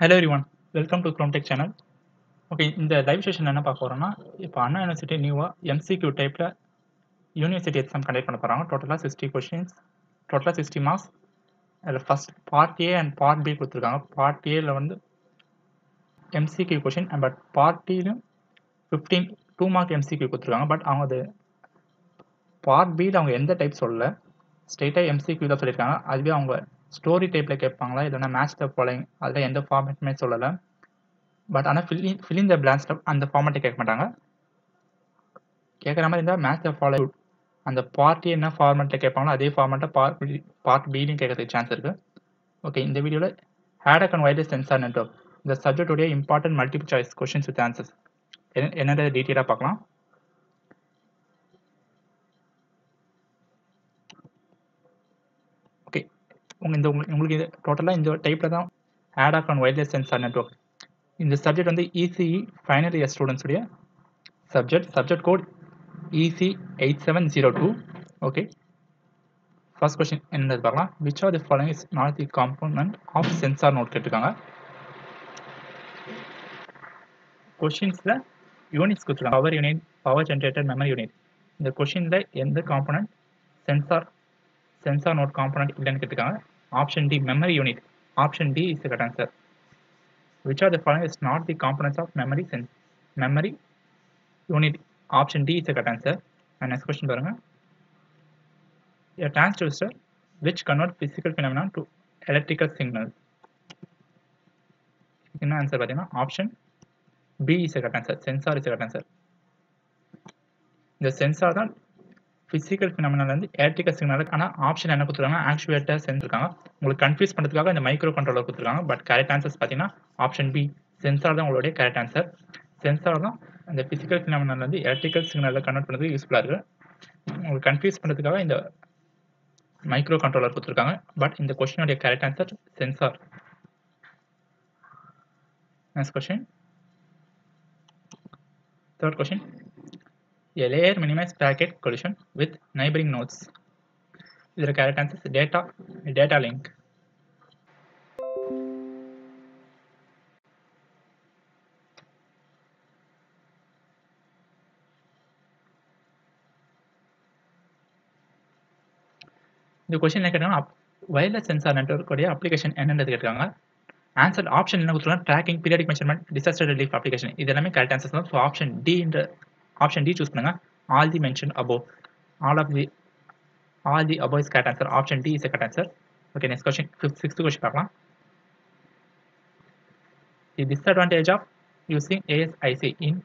Hello everyone, welcome to Chrome Tech Channel. Okay, in the live session, if Anna University new MCQ type university exam conduct total 60 questions, total 60 marks. First part A and part B kuduthirukanga. Part A la vandu MCQ question, but part B 15 2 mark MCQ kuduthirukanga, but avanga part B la avanga endha type solla, straight a MCQ la solirukanga. Adhu avanga story type like a match the following other end the format may solala, but on a fill in the blank stuff and the format matanga kekarama in the match the following and the party in a format like a format of part B in the chance. Okay, in the video had a wireless sensor network. The subject today important multiple choice questions with answers. Another detail pakla. The total in the type of ADAC and wireless sensor network. In the subject on the ECE final year students subject code EC8702. Okay. First question, which of the following is not the component of sensor node? Questions the units power unit, power generator, memory unit. The question in the component sensor node component option D memory unit. Option D is the correct answer. Which of the following is not the components of memory unit? Option D is the correct answer. And next question, a transducer which converts physical phenomena to electrical signals. Answer option B is the correct answer. Sensor is the correct answer. The sensor that physical phenomena and electrical signal option and actuator sensor confused the microcontroller, but correct answer is option B. Sensor the correct answer. Sensor and the physical phenomena and the electrical signal cannot be useful. Confused in the microcontroller, but in the question of the correct answer sensor. Next question. Third question. A layer minimized packet collision with neighboring nodes. The correct answer is data link. The question is wireless sensor network application and answer option tracking periodic measurement disaster relief application. This is correct answer. So option D in the option D choose pannunga. All the mentioned above. All the above is correct answer. Option D is the correct answer. Okay, next question. Sixth question pakkalam. The disadvantage of using ASIC in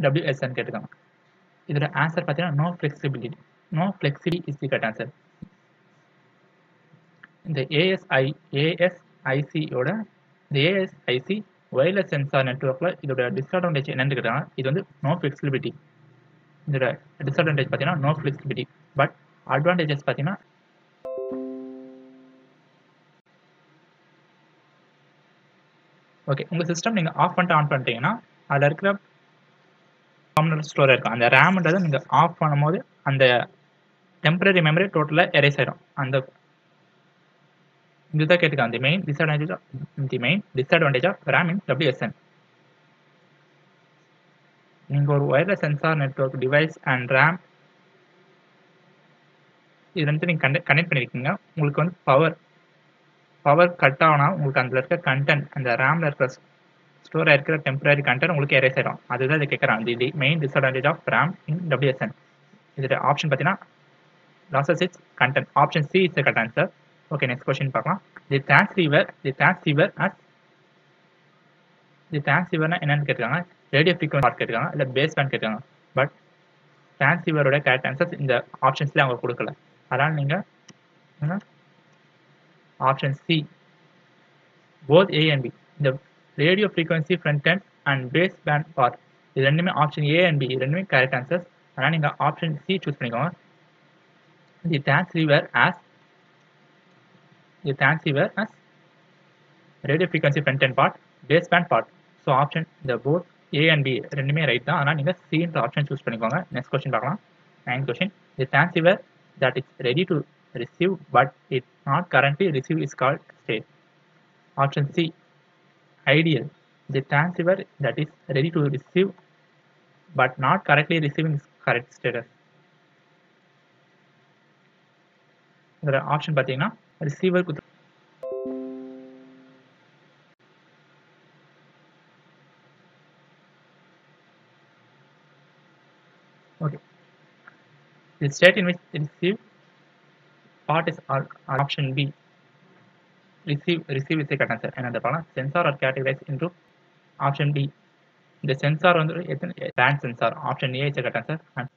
WSN ketukanga. Idhula answer pathina no flexibility. No flexibility is the correct answer. The ASIC wireless sensor network disadvantage is no flexibility. Disadvantage is no flexibility, but advantage is okay. Your system is off and on. That is store the RAM is off and the temporary memory total erase. And the main disadvantage of RAM in WSN. In wireless sensor network device and RAM, you connect power cut content and the RAM store temporary content erase. That is the main disadvantage of RAM in WSN. This is the option losses its content. Option C is the correct answer. Okay, next question. The transceiver is radio frequency or baseband, but transceiver is correct answers in the options. Option C, both A and B. The radio frequency front end and baseband part. This is option A and B. This correct answers. Option C choose. The transceiver as radio frequency front end part, baseband part. So option the both A and B rendume right da, ana neenga C and option choose panikonga. Next question paakalam. Ninth question, the transceiver that is ready to receive but it not currently receive is called state. Option C, ideal. The transceiver that is ready to receive but not correctly receiving its correct status. There are option pathina receiver okay. The state in which they receive part is option B. Receive is the correct answer. And the sensor are categorized into option B. The sensor on the band sensor. Option A is the correct answer. And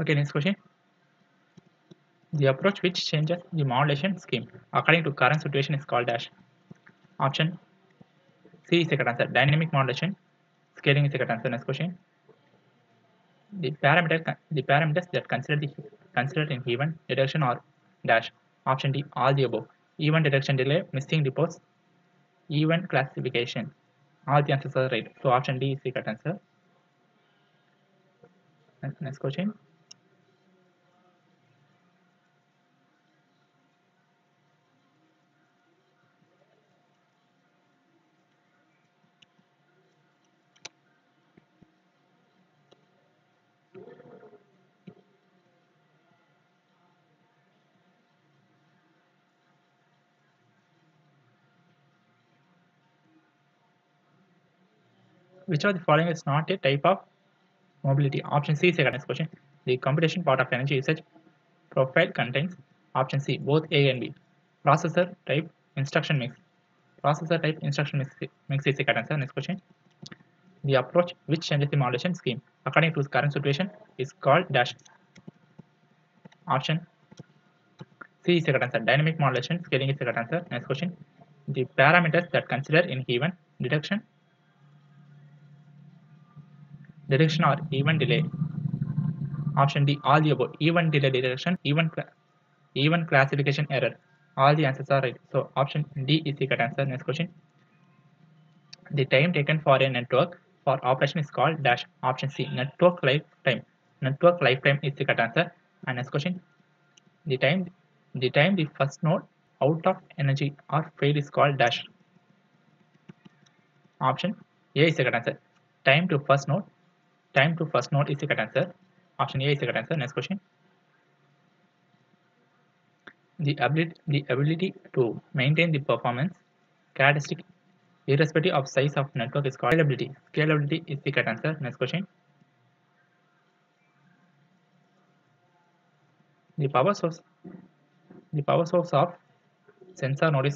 okay, next question. The approach which changes the modulation scheme according to current situation is called dash. Option C is the correct answer. Dynamic modulation, scaling is the correct answer. Next question. The parameters that considered in event detection are dash. Option D, all the above. Event detection delay, missing reports, event classification. All the answers are right. So option D is the correct answer. Next question. Which of the following is not a type of mobility? Option C is the next question. The computation part of energy usage profile contains option C, both A and B. Processor type instruction mix. Is the answer. Next question. The approach which changes the modulation scheme according to current situation is called dash. Option C is the answer. Dynamic modulation, scaling is the answer. Next question. The parameters that consider in event detection or event delay. Option D, all the above. Event delay detection, event classification error. All the answers are right. So option D is the correct answer. Next question. The time taken for a network for operation is called dash. Option C, network lifetime. Network lifetime is the correct answer. And next question. The time the first node out of energy or failed is called dash. Option A is the correct answer. Time to first node is the correct answer. Option A is the correct answer. Next question. The ability to maintain the performance characteristic irrespective of size of network is called scalability. Scalability is the correct answer. Next question. The power source of sensor node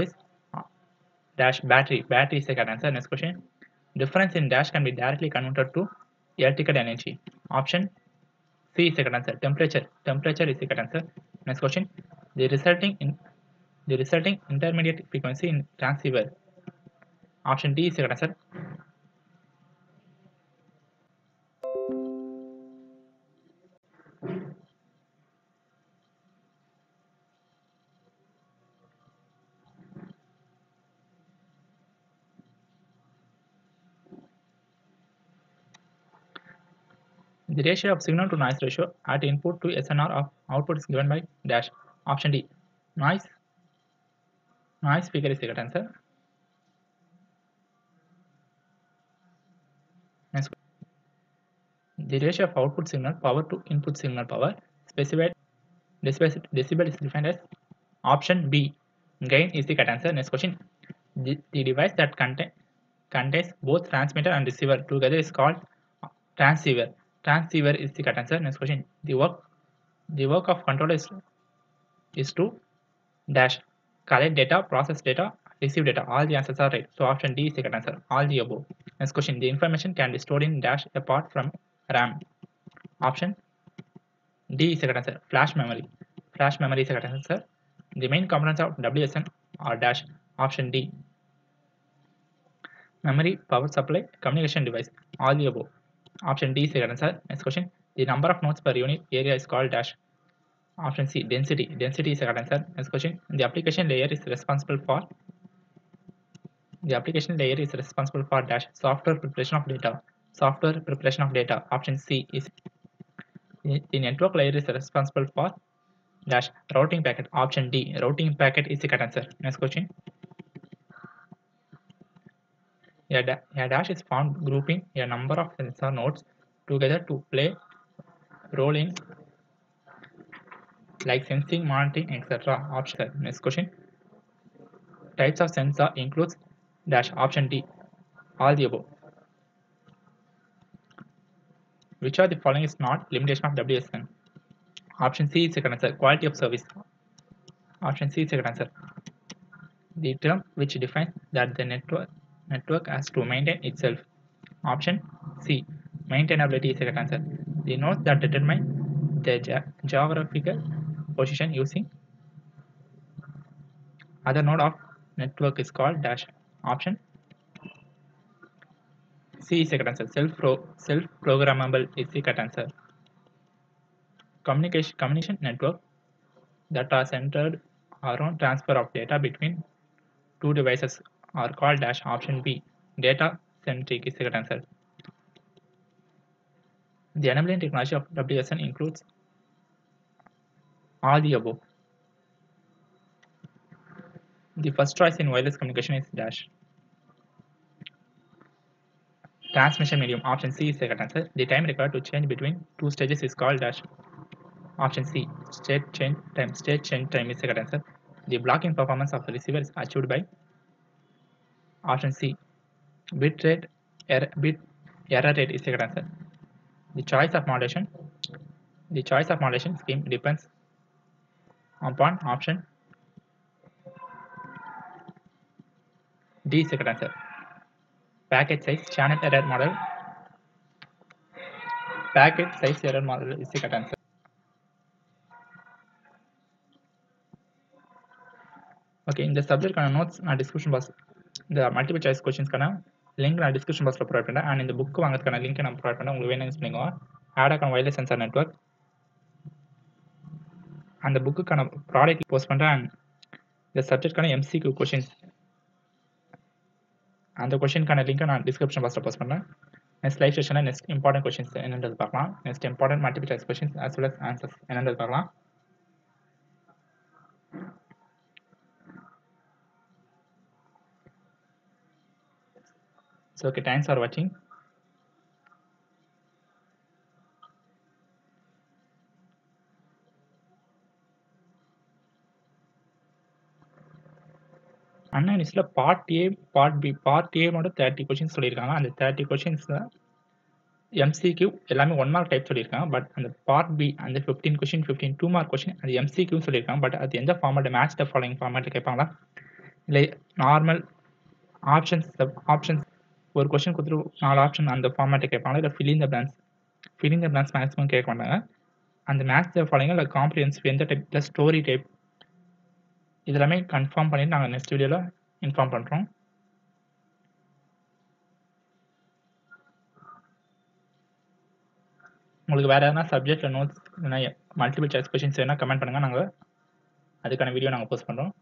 is dash battery. Battery is the correct answer. Next question. Difference in dash can be directly converted to electrical energy. Option C is the correct answer. Temperature is the correct answer. Next question. The resulting intermediate frequency in transceiver. Option D is the correct answer. The ratio of signal to noise ratio at input to SNR of output is given by dash. Option D, noise figure is the correct answer. Next, the ratio of output signal power to input signal power specified decibel is defined as option B. Gain is the correct answer. Next question. The device that contains both transmitter and receiver together is called transceiver. Transceiver is the correct answer. Next question. The work of controller is to dash collect data, process data, receive data. All the answers are right. So option D is the correct answer. All the above. Next question. The information can be stored in dash apart from RAM. Option D is the correct answer. Flash memory. Flash memory is the correct answer. The main components of WSN are dash. Option D. Memory, power supply, communication device. all the above. Option D is the answer. Next question. The number of nodes per unit area is called dash. Option C, density. Density is the answer. Next question. The application layer is responsible for. The application layer is responsible for dash. Software preparation of data. Software preparation of data. Option C is. The network layer is responsible for dash. Routing packet. Option D. Routing packet is the correct answer. Next question. A dash is found grouping a number of sensor nodes together to play role in like sensing, monitoring, etc. Option. Next question. Types of sensor includes dash. Option D. All the above. Which of the following is not limitation of WSN? Option C is the correct answer. Quality of service. Option C is the correct answer. The term which defines that the network has to maintain itself. Option C. Maintainability is the correct answer. The nodes that determine the geographical position using other node of network is called dash. Option C is the correct answer. Self-programmable is the correct answer. Communication network that are centered around transfer of data between two devices are called dash. Option B. Data-centric is the correct answer. The enabling technology of WSN includes all the above. The first choice in wireless communication is dash. Transmission medium. Option C is the correct answer. The time required to change between two stages is called dash. Option C. State change time. State change time is the correct answer. The blocking performance of the receiver is achieved by. Option C. Bit error rate is the correct answer. The choice of modulation. The choice of modulation scheme depends upon option D is the correct answer. Packet size, channel error model. Packet size error model is the correct answer. Okay, in the subject notes na description box, the multiple choice questions kana link na description box la provide panna, and in the book vaangathukana link na provide panna. Ungalku venna use panninga. Add a wireless sensor network. And the book kana product post panna, and the subject kana MCQ questions. And the question kind of link on description box post panna. Next live session and next important questions enandal paakalam. Next important multiple choice questions as well as answers enandal paakalam. So okay, thanks for watching. Anna is part A, part B, part A model 30 questions and the 30 questions MCQ elami 1 mark type, but and the part B and the 15 question, 15 2 mark question and the MCQ, but at the end of format match the following format like normal options, sub options or question through all option and the format fill in the blanks. Fill in the blanks maximum and the match the following like comprehensive and the type plus story type. இதெல்லாம் confirm பண்ணி நாங்க next வீடியோல inform பண்றோம். உங்களுக்கு வேற ஏதாவது சப்ஜெக்ட்ல notes இல்லனா மல்டிபிள் சாய்ஸ் क्वेश्चंस வேணா கமெண்ட் பண்ணுங்க. நாங்க அதுக்கான வீடியோ நாங்க போஸ்ட் பண்றோம்.